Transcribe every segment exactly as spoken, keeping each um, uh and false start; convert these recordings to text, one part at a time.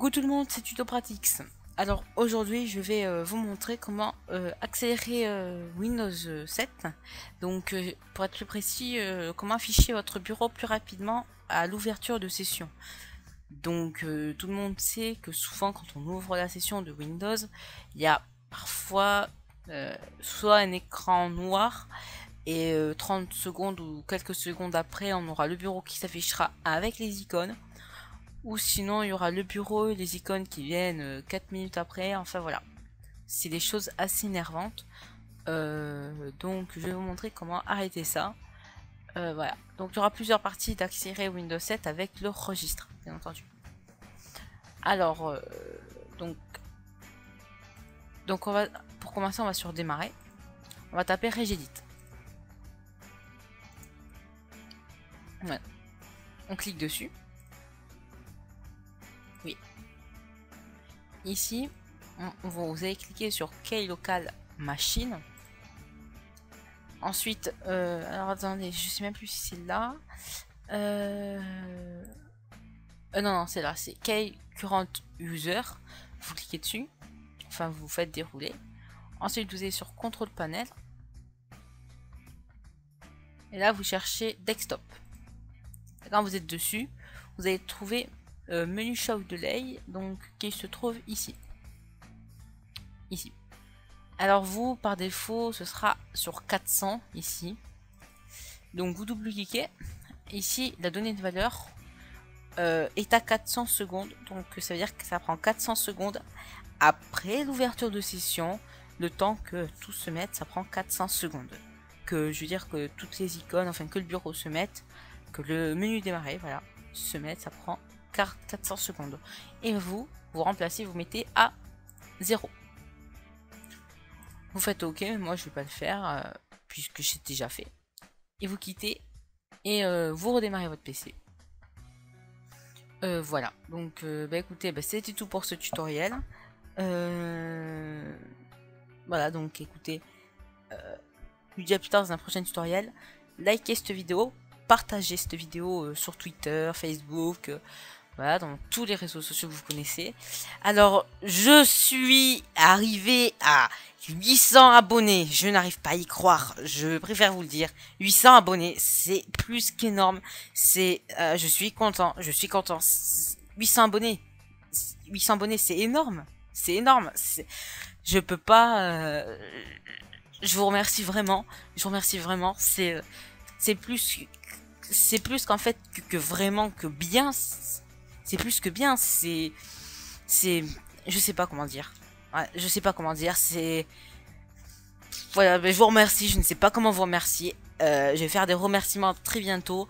Coucou tout le monde, c'est Tutopratix. Alors aujourd'hui je vais euh, vous montrer comment euh, accélérer euh, Windows sept. Donc euh, pour être plus précis, euh, comment afficher votre bureau plus rapidement à l'ouverture de session. Donc euh, tout le monde sait que souvent quand on ouvre la session de Windows, il y a parfois euh, soit un écran noir et euh, trente secondes ou quelques secondes après on aura le bureau qui s'affichera avec les icônes. Ou sinon, il y aura le bureau et les icônes qui viennent quatre minutes après. Enfin, voilà. C'est des choses assez énervantes. Euh, donc, je vais vous montrer comment arrêter ça. Euh, voilà. Donc, il y aura plusieurs parties d'accélérer Windows sept avec le registre, bien entendu. Alors, euh, donc... Donc, on va, pour commencer, on va sur démarrer. On va taper Regedit. Voilà. On clique dessus. Oui. Ici, on, vous allez cliquer sur Key Local Machine. Ensuite, euh, alors attendez, je sais même plus si c'est là. Euh, euh, non, non, c'est là. C'est Key Current User. Vous cliquez dessus. Enfin, vous faites dérouler. Ensuite, vous allez sur Control Panel. Et là, vous cherchez Desktop. Et quand vous êtes dessus, vous allez trouver Euh, menu Show Delay, donc qui se trouve ici. Ici. Alors vous, par défaut, ce sera sur quatre cents ici. Donc vous double-cliquez. Ici, la donnée de valeur euh, est à quatre cents secondes. Donc ça veut dire que ça prend quatre cents secondes après l'ouverture de session. Le temps que tout se mette, ça prend quatre cents secondes. Que je veux dire que toutes les icônes, enfin que le bureau se mette, que le menu démarrer, voilà, se mette, ça prend quatre cents secondes. Et vous, vous remplacez, vous mettez à zéro. Vous faites OK, mais moi je vais pas le faire euh, puisque j'ai déjà fait. Et vous quittez et euh, vous redémarrez votre P C. Euh, voilà. Donc, euh, bah écoutez, bah, c'était tout pour ce tutoriel. Euh... Voilà, donc écoutez, euh, je vous dis à plus tard dans un prochain tutoriel. Likez cette vidéo, partagez cette vidéo euh, sur Twitter, Facebook. Euh, Voilà, dans tous les réseaux sociaux que vous connaissez. Alors, je suis arrivé à huit cents abonnés. Je n'arrive pas à y croire. Je préfère vous le dire. huit cents abonnés, c'est plus qu'énorme. C'est, euh, je suis content. Je suis content. huit cents abonnés. huit cents abonnés, c'est énorme. C'est énorme. Je peux pas. Euh... Je vous remercie vraiment. Je vous remercie vraiment. C'est, c'est plus, c'est plus qu'en fait que, que vraiment que bien. C'est plus que bien, c'est... C'est... Je sais pas comment dire. Ouais, je sais pas comment dire, c'est... Voilà, mais je vous remercie, je ne sais pas comment vous remercier. Euh, je vais faire des remerciements très bientôt.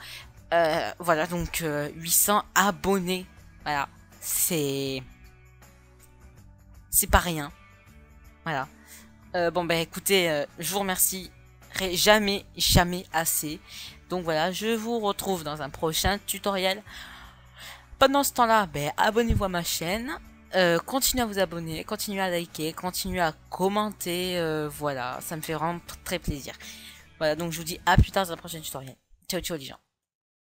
Euh, voilà, donc euh, huit cents abonnés. Voilà, c'est... C'est pas rien. Voilà. Euh, bon, bah écoutez, euh, je vous remercie jamais, jamais assez. Donc voilà, je vous retrouve dans un prochain tutoriel. Pendant ce temps-là, ben, abonnez-vous à ma chaîne, euh, continuez à vous abonner, continuez à liker, continuez à commenter, euh, voilà, ça me fait vraiment très plaisir. Voilà, donc je vous dis à plus tard dans un prochain tutoriel. Ciao, ciao les gens.